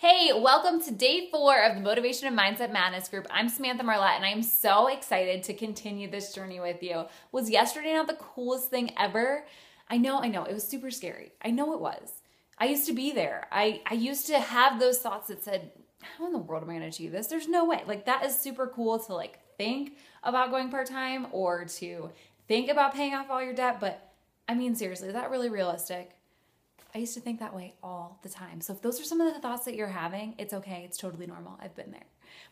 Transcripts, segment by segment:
Hey, welcome to day 4 of the Motivation and Mindset Madness group. I'm Samantha Marlott, and I'm so excited to continue this journey with you. Was yesterday not the coolest thing ever? I know, it was super scary. I know it was. I used to be there. I used to have those thoughts that said, how in the world am I gonna achieve this? There's no way. Like, that is super cool to like think about going part-time or to think about paying off all your debt, but I mean, seriously, is that really realistic? I used to think that way all the time. So if those are some of the thoughts that you're having, it's okay. It's totally normal. I've been there.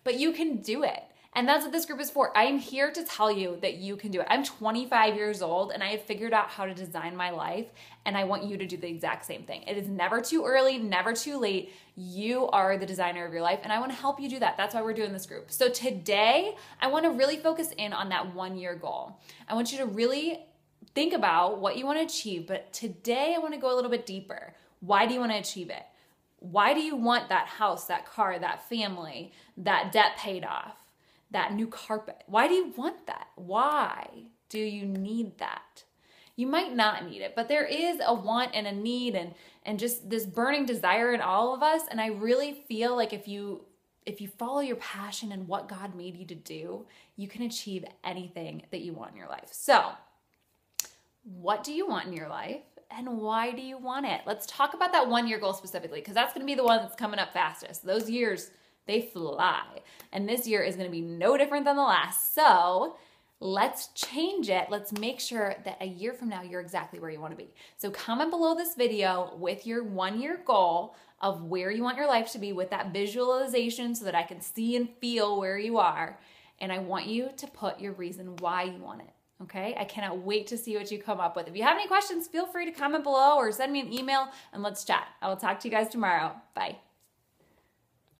But you can do it. And that's what this group is for. I'm here to tell you that you can do it. I'm 25 years old and I have figured out how to design my life, and I want you to do the exact same thing. It is never too early, never too late. You are the designer of your life, and I want to help you do that. That's why we're doing this group. So today, I want to really focus in on that 1-year goal. I want you to really think about what you want to achieve, but today I want to go a little bit deeper. Why do you want to achieve it? Why do you want that house, that car, that family, that debt paid off, that new carpet? Why do you want that? Why do you need that? You might not need it, but there is a want and a need and just this burning desire in all of us, and I really feel like if you follow your passion and what God made you to do, you can achieve anything that you want in your life. So, what do you want in your life and why do you want it? Let's talk about that 1-year goal specifically, because that's going to be the one that's coming up fastest. Those years, they fly. And this year is going to be no different than the last. So let's change it. Let's make sure that a year from now, you're exactly where you want to be. So comment below this video with your 1-year goal of where you want your life to be, with that visualization so that I can see and feel where you are. And I want you to put your reason why you want it. Okay, I cannot wait to see what you come up with. If you have any questions, feel free to comment below or send me an email and let's chat. I will talk to you guys tomorrow. Bye.